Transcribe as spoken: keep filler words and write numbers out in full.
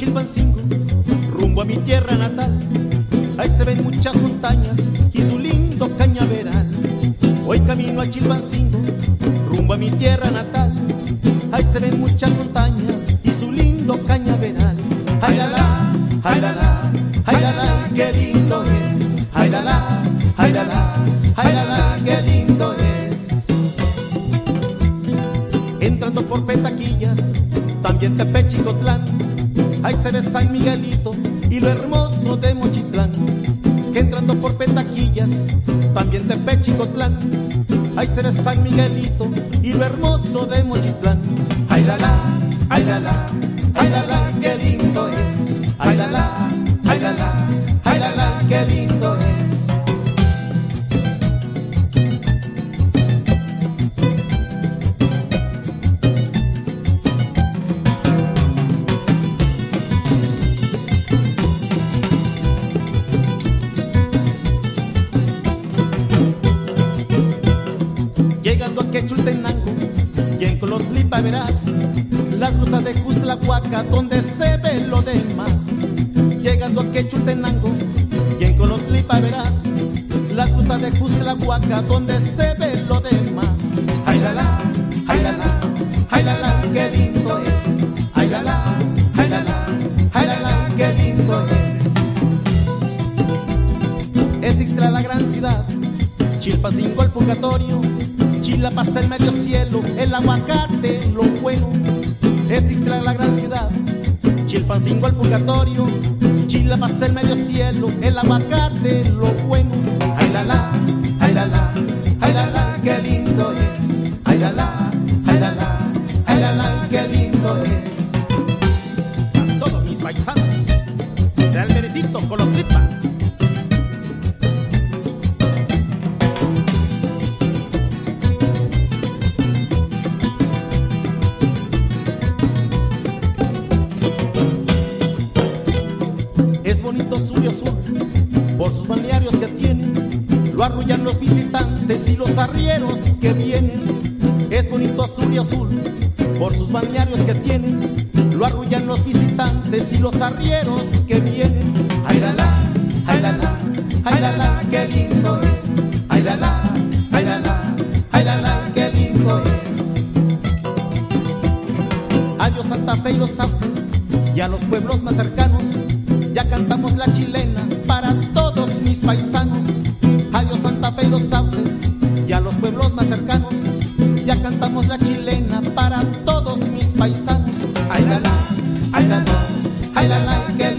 Chilpancingo, rumbo a mi tierra natal. Ahí se ven muchas montañas y su lindo cañaveral. Hoy camino a Chilpancingo, rumbo a mi tierra natal. Ahí se ven muchas montañas y su lindo cañaveral. Ay la la, ay la la, ay la la, qué lindo es. Ay la la, ay la la, ay la la, qué lindo es. Entrando por Petaquillas, también Tepechicotlán. Ahí se ve San Miguelito y lo hermoso de Mochitlán. Que entrando por Petaquillas, también Tepechicotlán. Ahí se ve San Miguelito y lo hermoso de Mochitlán. Ay la la, ay la la, ay la la, qué lindo es. Ay la la, ay la la, ay la la, qué lindo es. Llegando a Quechultenango y en Colotlipa verás las costas de Juxtlahuaca donde se ve lo demás. Llegando a Quechultenango y en Colotlipa verás las costas de Juxtlahuaca donde se ve lo demás. Ay la la, ay la la, ay la la, qué lindo es. Ay la la, ay la la, ay la la, qué lindo es. En Tixtera la gran ciudad, Chilpancingo el purgatorio, Chilapas el medio cielo, el aguacate lo bueno. Es Tixtera la gran ciudad, Chilpancingo el purgatorio, Chilapas el medio cielo, el aguacate lo bueno. Ay la la, ay la la, ay la la, qué lindo es. Ay la la, ay la la, ay la la, qué lindo es. A todos mis paisanos de Almeritito Colotlipa, por sus balnearios que tienen, lo arrullan los visitantes y los arrieros que vienen. Es bonito su río azul, por sus balnearios que tienen, lo arrullan los visitantes y los arrieros que vienen. Ay la la, ay la la, ay la la, qué lindo es. Ay la la, ay la la, ay la la, qué lindo es. Adiós Santa Fe y los sauces y a los pueblos más cercanos. Ya cantamos la chilena para todos mis paisanos. Adiós Santa Fe y los sauces y a los pueblos más cercanos. Ya cantamos la chilena para todos mis paisanos. Ay la la, ay la la, ay la la, que